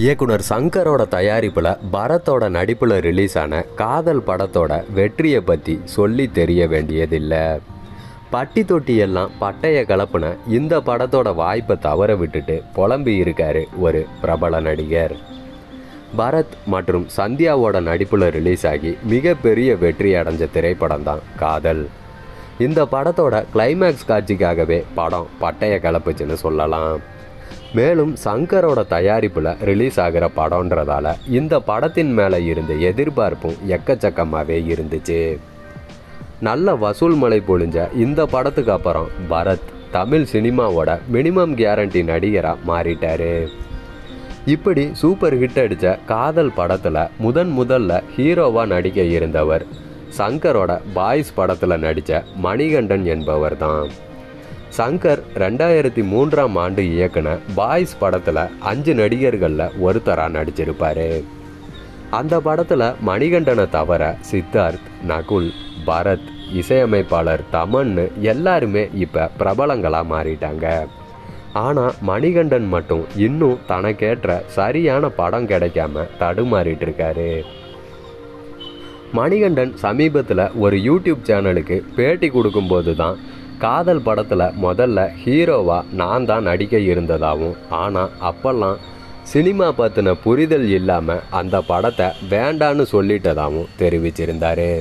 இயக்குனர் சங்கரோட தயாரிப்பில் பரத்தோட நடிப்பில் ரிலீஸான காதல் படத்தோட வெற்றியை பற்றி சொல்லி தெரிய வேண்டியதில்லை. பட்டி தொட்டியெல்லாம் பட்டையை கலப்புன இந்த படத்தோட வாய்ப்பை தவற விட்டுட்டு புலம்பி இருக்கார் ஒரு பிரபல நடிகர். பரத் மற்றும் சந்தியாவோட நடிப்பில் ரிலீஸ் ஆகி மிகப்பெரிய வெற்றி அடைஞ்ச திரைப்படம் தான் காதல். இந்த படத்தோட கிளைமேக்ஸ் காட்சிக்காகவே படம் பட்டையை கலப்புச்சுன்னு சொல்லலாம். மேலும் சங்கரோட தயாரிப்பில் ரிலீஸ் ஆகிற படம்ன்றதால இந்த படத்தின் மேலே இருந்த எதிர்பார்ப்பும் எக்கச்சக்கமாகவே இருந்துச்சு. நல்ல வசூல் மழை பொழிஞ்ச இந்த படத்துக்கு அப்புறம் பரத் தமிழ் சினிமாவோட மினிமம் கேரண்டி நடிகராக மாறிட்டார். இப்படி சூப்பர் ஹிட் அடித்த காதல் படத்தில் முதல்ல ஹீரோவாக நடிக்க இருந்தவர் சங்கரோட பாய்ஸ் படத்தில் நடித்த மணிகண்டன் என்பவர் தான். சங்கர் 2003ஆம் ஆண்டு இயக்குன பாய்ஸ் படத்தில் 5 நடிகர்களில் ஒருத்தராக நடிச்சிருப்பார். அந்த படத்தில் மணிகண்டனை தவிர சித்தார்த், நகுல், பரத், இசையமைப்பாளர் தமன்னு எல்லாருமே இப்போ பிரபலங்களாக மாறிட்டாங்க. ஆனால் மணிகண்டன் மட்டும் இன்னும் தனக்கேற்ற சரியான படம் கிடைக்காம தடுமாறிட்டுருக்காரு. மணிகண்டன் சமீபத்தில் ஒரு யூடியூப் சேனலுக்கு பேட்டி கொடுக்கும்போது தான் காதல் படத்தில் முதல்ல ஹீரோவாக நான் தான் நடிக்க இருந்ததாகவும், ஆனால் அப்போல்லாம் சினிமா பற்றின புரிதல் இல்லாமல் அந்த படத்தை வேண்டான்னு சொல்லிட்டதாகவும் தெரிவிச்சிருந்தார்.